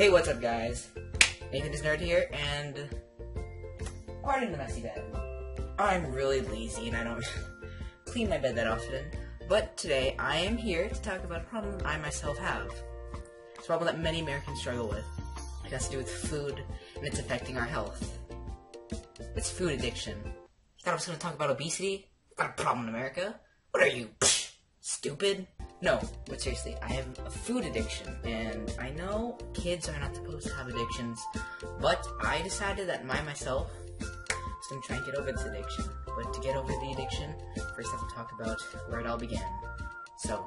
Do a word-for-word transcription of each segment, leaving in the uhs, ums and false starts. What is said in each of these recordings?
Hey, what's up, guys? Nathan is Nerd here, and pardon the messy bed. I'm really lazy, and I don't clean my bed that often. But today, I am here to talk about a problem I myself have. It's a problem that many Americans struggle with. It has to do with food, and it's affecting our health. It's food addiction. Thought I was going to talk about obesity? Got a problem in America? What are you, stupid? No, but seriously, I have a food addiction, and I know kids are not supposed to have addictions, but I decided that my myself was going to try and get over this addiction. But to get over the addiction, first I have to talk about where it all began. So,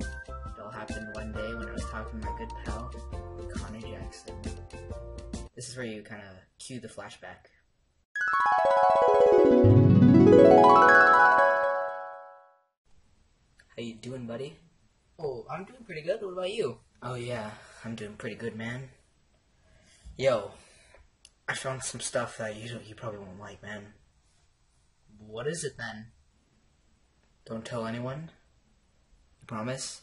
it all happened one day when I was talking to my good pal, Connor Jackson. This is where you kind of cue the flashback. How you doing, buddy? Oh, I'm doing pretty good. What about you? Oh yeah, I'm doing pretty good, man. Yo, I found some stuff that you you probably won't like, man. What is it then? Don't tell anyone. You promise?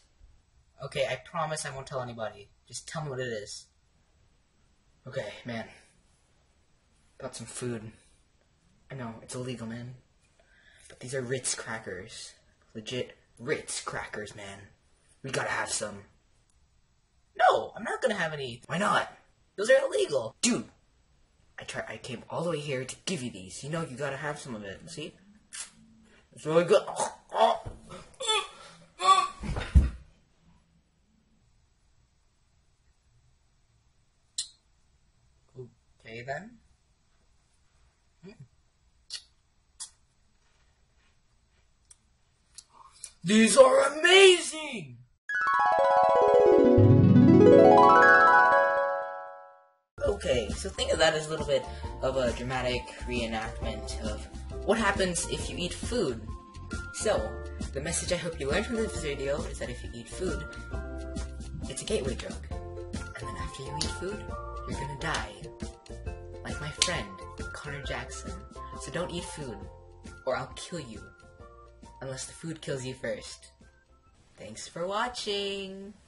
Okay, I promise I won't tell anybody. Just tell me what it is. Okay, man. Got some food. I know, it's illegal, man. But these are Ritz crackers. Legit. Ritz crackers, man. We gotta have some. No, I'm not gonna have any. Why not? Those are illegal. Dude, I try. I came all the way here to give you these. You know you gotta have some of it. See? It's really good. Oh, oh. Okay, then. These are amazing! Okay, so think of that as a little bit of a dramatic reenactment of what happens if you eat food. So, the message I hope you learned from this video is that if you eat food, it's a gateway drug. And then after you eat food, you're gonna die. Like my friend, Connor Jackson. So don't eat food, or I'll kill you. Unless the food kills you first. Thanks for watching!